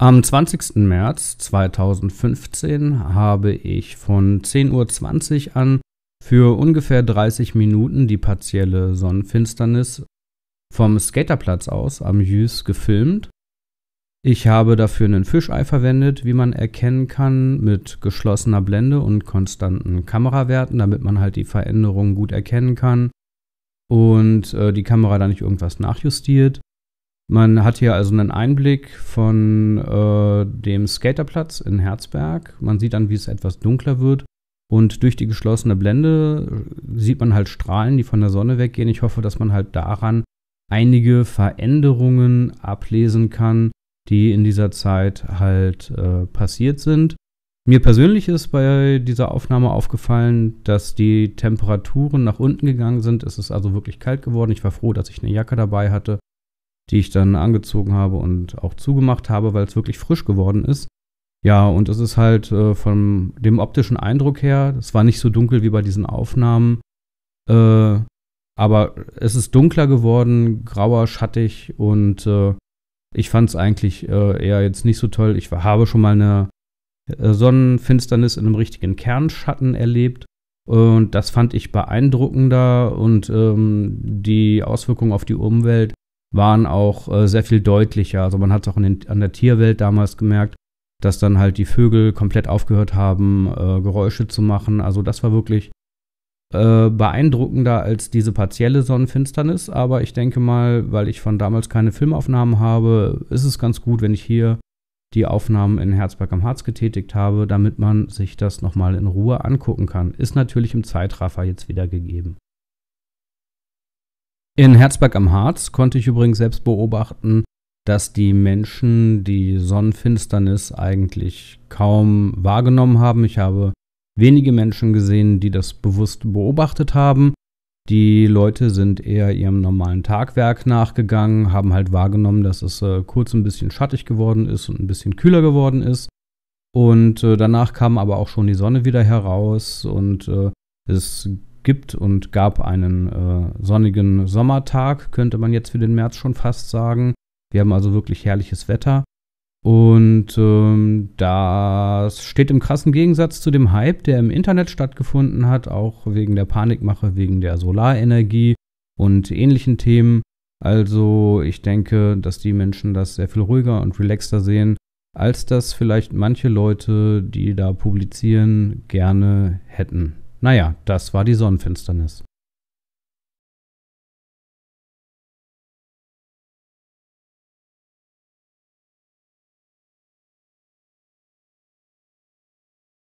Am 20. März 2015 habe ich von 10:20 Uhr an für ungefähr 30 Minuten die partielle Sonnenfinsternis vom Skaterplatz aus am Jues gefilmt. Ich habe dafür einen Fischei verwendet, wie man erkennen kann, mit geschlossener Blende und konstanten Kamerawerten, damit man halt die Veränderungen gut erkennen kann und die Kamera da nicht irgendwas nachjustiert. Man hat hier also einen Einblick von dem Skaterplatz in Herzberg. Man sieht dann, wie es etwas dunkler wird. Und durch die geschlossene Blende sieht man halt Strahlen, die von der Sonne weggehen. Ich hoffe, dass man halt daran einige Veränderungen ablesen kann, die in dieser Zeit halt passiert sind. Mir persönlich ist bei dieser Aufnahme aufgefallen, dass die Temperaturen nach unten gegangen sind. Es ist also wirklich kalt geworden. Ich war froh, dass ich eine Jacke dabei hatte, die ich dann angezogen habe und auch zugemacht habe, weil es wirklich frisch geworden ist. Ja, und es ist halt von dem optischen Eindruck her, es war nicht so dunkel wie bei diesen Aufnahmen, aber es ist dunkler geworden, grauer, schattig und ich fand es eigentlich eher jetzt nicht so toll. Ich habe schon mal eine Sonnenfinsternis in einem richtigen Kernschatten erlebt. Und das fand ich beeindruckender und die Auswirkungen auf die Umwelt waren auch sehr viel deutlicher. Also man hat es auch an der Tierwelt damals gemerkt, dass dann halt die Vögel komplett aufgehört haben, Geräusche zu machen. Also das war wirklich beeindruckender als diese partielle Sonnenfinsternis. Aber ich denke mal, weil ich von damals keine Filmaufnahmen habe, ist es ganz gut, wenn ich hier die Aufnahmen in Herzberg am Harz getätigt habe, damit man sich das nochmal in Ruhe angucken kann. Ist natürlich im Zeitraffer jetzt wieder gegeben. In Herzberg am Harz konnte ich übrigens selbst beobachten, dass die Menschen die Sonnenfinsternis eigentlich kaum wahrgenommen haben. Ich habe wenige Menschen gesehen, die das bewusst beobachtet haben. Die Leute sind eher ihrem normalen Tagwerk nachgegangen, haben halt wahrgenommen, dass es kurz ein bisschen schattig geworden ist und ein bisschen kühler geworden ist. Und danach kam aber auch schon die Sonne wieder heraus und es gibt und gab einen sonnigen Sommertag, könnte man jetzt für den März schon fast sagen. Wir haben also wirklich herrliches Wetter und das steht im krassen Gegensatz zu dem Hype, der im Internet stattgefunden hat, auch wegen der Panikmache, wegen der Solarenergie und ähnlichen Themen. Also ich denke, dass die Menschen das sehr viel ruhiger und relaxter sehen, als das vielleicht manche Leute, die da publizieren, gerne hätten. Naja, das war die Sonnenfinsternis.